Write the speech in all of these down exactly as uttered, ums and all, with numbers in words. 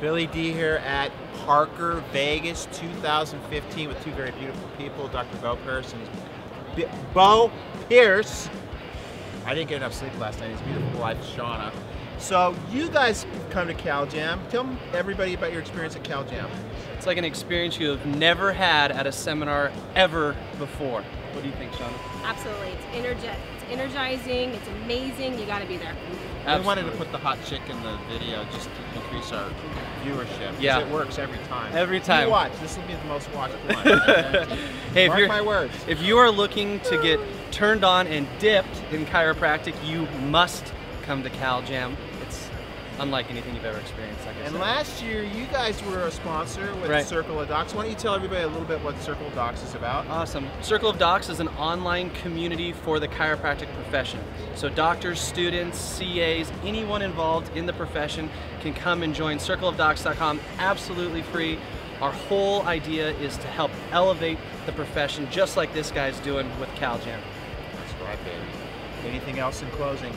Billy D here at Parker Vegas two thousand fifteen with two very beautiful people, Doctor Bo Pierce and Bo Pierce. I didn't get enough sleep last night. His beautiful wife, Shauna. So you guys come to Cal Jam. Tell everybody about your experience at Cal Jam. It's like an experience you have never had at a seminar ever before. What do you think, Shauna? Absolutely. It's, energi it's energizing. It's amazing. You got to be there. Absolutely. We wanted to put the hot chick in the video just to increase our viewership. Yeah, it works every time. Every time. You watch. This will be the most watched one. Hey, mark if you're, my words. If you are looking to get turned on and dipped in chiropractic, you must come to Cal Jam. It's unlike anything you've ever experienced, like I said. And last year, you guys were a sponsor with right. Circle of Docs. Why don't you tell everybody a little bit what Circle of Docs is about? Awesome. Circle of Docs is an online community for the chiropractic profession. So doctors, students, C As, anyone involved in the profession can come and join circle of docs dot com, absolutely free. Our whole idea is to help elevate the profession, just like this guy's doing with Cal Jam. That's right, baby. Anything else in closing?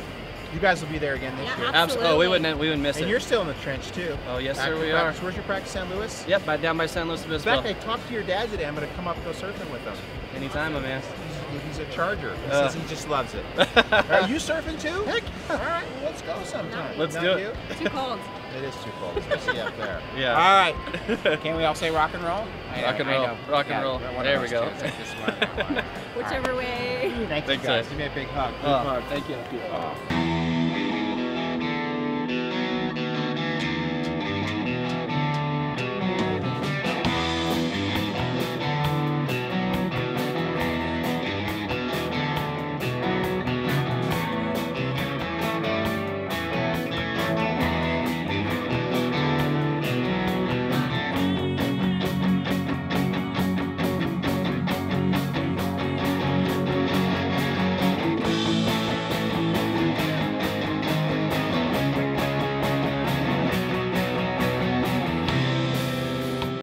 You guys will be there again this yeah, year. Absolutely. Oh, we wouldn't, we wouldn't miss and it. And you're still in the trench, too. Oh, yes, back sir, we practice. are. Where's your practice, San Luis? Yep, by, down by San Luis Obispo. In fact, I talked to your dad today. I'm going to come up and go surfing with him. Anytime, my man. He's, he's a charger. He uh. says he just loves it. Are you surfing, too? Heck, all right, well, let's go sometime. Let's Not do it. You? Too cold. It is too cold, especially up there. Yeah. All right. Can we all say rock and roll? I rock know, and roll. Rock and yeah, roll. There we go. Like Whichever right. way. Thank, Thank you guys. So. Give me a big hug. Big oh, hug. Thank you. Thank you. Oh.